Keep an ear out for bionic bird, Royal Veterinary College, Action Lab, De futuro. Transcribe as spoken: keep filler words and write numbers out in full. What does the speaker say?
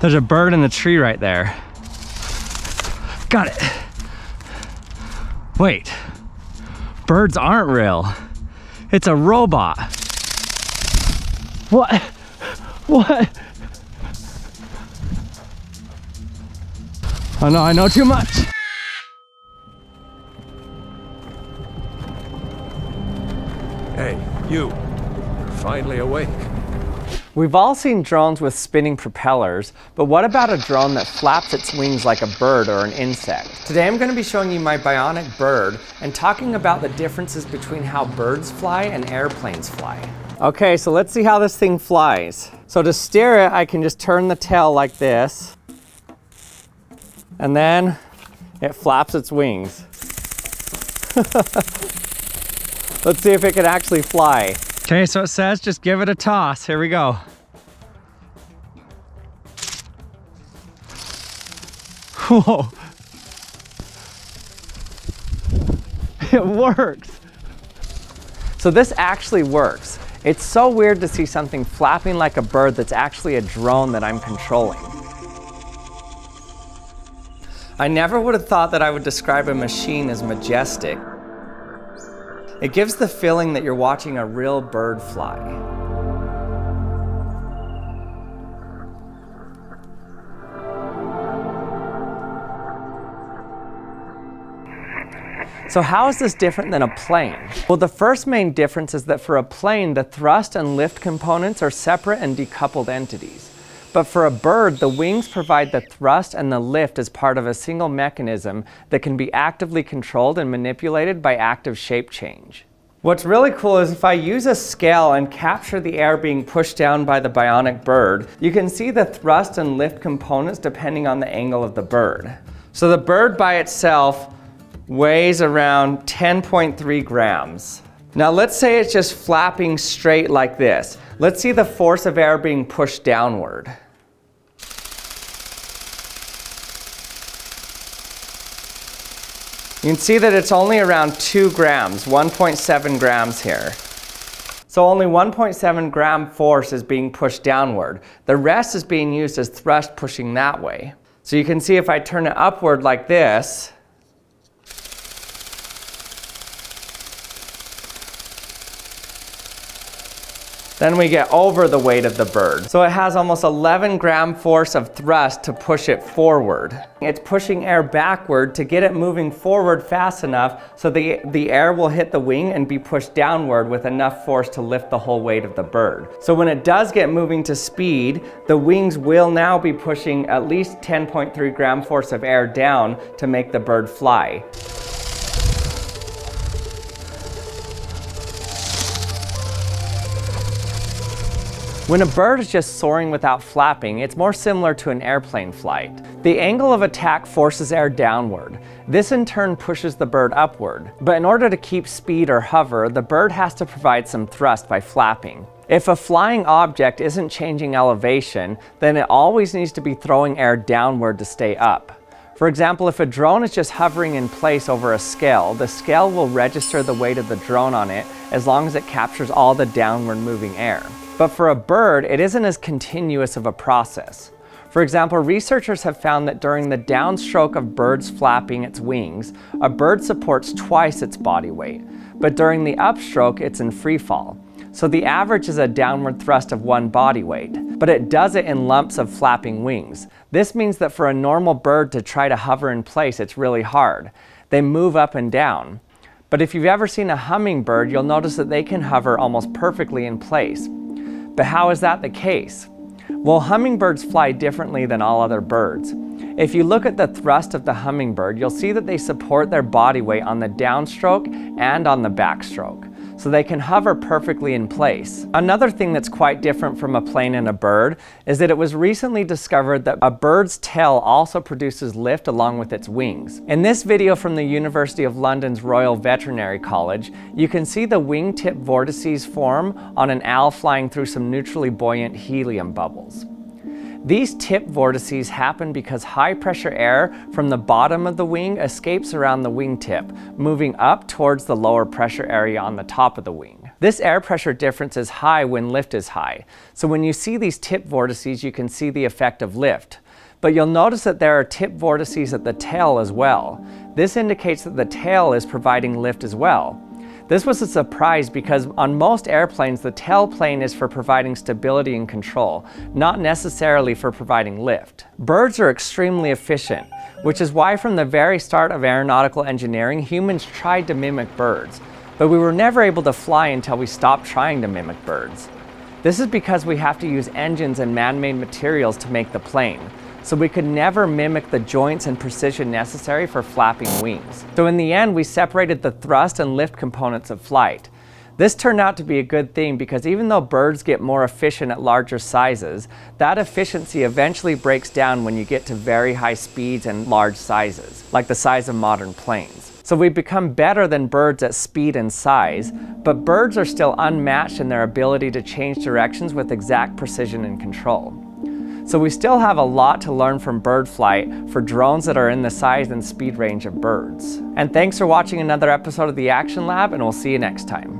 There's a bird in the tree right there. Got it. Wait, birds aren't real. It's a robot. What? What? Oh no, I know too much. Hey, you, you're finally awake. We've all seen drones with spinning propellers, but what about a drone that flaps its wings like a bird or an insect? Today I'm going to be showing you my bionic bird and talking about the differences between how birds fly and airplanes fly. Okay, so let's see how this thing flies. So to steer it, I can just turn the tail like this, and then it flaps its wings. Let's see if it can actually fly. Okay, so it says just give it a toss. Here we go. Whoa. It works. So this actually works. It's so weird to see something flapping like a bird that's actually a drone that I'm controlling. I never would have thought that I would describe a machine as majestic. It gives the feeling that you're watching a real bird fly. So how is this different than a plane? Well, the first main difference is that for a plane, the thrust and lift components are separate and decoupled entities. But for a bird, the wings provide the thrust and the lift as part of a single mechanism that can be actively controlled and manipulated by active shape change. What's really cool is if I use a scale and capture the air being pushed down by the bionic bird, you can see the thrust and lift components depending on the angle of the bird. So the bird by itself weighs around ten point three grams. Now let's say it's just flapping straight like this. Let's see the force of air being pushed downward. You can see that it's only around two grams, one point seven grams here. So only one point seven gram force is being pushed downward. The rest is being used as thrust pushing that way. So you can see if I turn it upward like this, then we get over the weight of the bird. So it has almost eleven gram force of thrust to push it forward. It's pushing air backward to get it moving forward fast enough so the, the air will hit the wing and be pushed downward with enough force to lift the whole weight of the bird. So when it does get moving to speed, the wings will now be pushing at least ten point three gram force of air down to make the bird fly. When a bird is just soaring without flapping, it's more similar to an airplane flight. The angle of attack forces air downward. This in turn pushes the bird upward. But in order to keep speed or hover, the bird has to provide some thrust by flapping. If a flying object isn't changing elevation, then it always needs to be throwing air downward to stay up. For example, if a drone is just hovering in place over a scale, the scale will register the weight of the drone on it as long as it captures all the downward moving air. But for a bird, it isn't as continuous of a process. For example, researchers have found that during the downstroke of birds flapping its wings, a bird supports twice its body weight, but during the upstroke, it's in free fall. So the average is a downward thrust of one body weight, but it does it in lumps of flapping wings. This means that for a normal bird to try to hover in place, it's really hard. They move up and down. But if you've ever seen a hummingbird, you'll notice that they can hover almost perfectly in place. But how is that the case? Well, hummingbirds fly differently than all other birds. If you look at the thrust of the hummingbird, you'll see that they support their body weight on the downstroke and on the backstroke, so they can hover perfectly in place. Another thing that's quite different from a plane and a bird is that it was recently discovered that a bird's tail also produces lift along with its wings. In this video from the University of London's Royal Veterinary College, you can see the wingtip vortices form on an owl flying through some neutrally buoyant helium bubbles. These tip vortices happen because high pressure air from the bottom of the wing escapes around the wingtip, moving up towards the lower pressure area on the top of the wing. This air pressure difference is high when lift is high. So when you see these tip vortices, you can see the effect of lift. But you'll notice that there are tip vortices at the tail as well. This indicates that the tail is providing lift as well. This was a surprise because on most airplanes, the tail plane is for providing stability and control, not necessarily for providing lift. Birds are extremely efficient, which is why from the very start of aeronautical engineering, humans tried to mimic birds, but we were never able to fly until we stopped trying to mimic birds. This is because we have to use engines and man-made materials to make the plane. So we could never mimic the joints and precision necessary for flapping wings. So in the end, we separated the thrust and lift components of flight. This turned out to be a good thing because even though birds get more efficient at larger sizes, that efficiency eventually breaks down when you get to very high speeds and large sizes, like the size of modern planes. So we've become better than birds at speed and size, but birds are still unmatched in their ability to change directions with exact precision and control. So we still have a lot to learn from bird flight for drones that are in the size and speed range of birds. And thanks for watching another episode of the Action Lab, and we'll see you next time.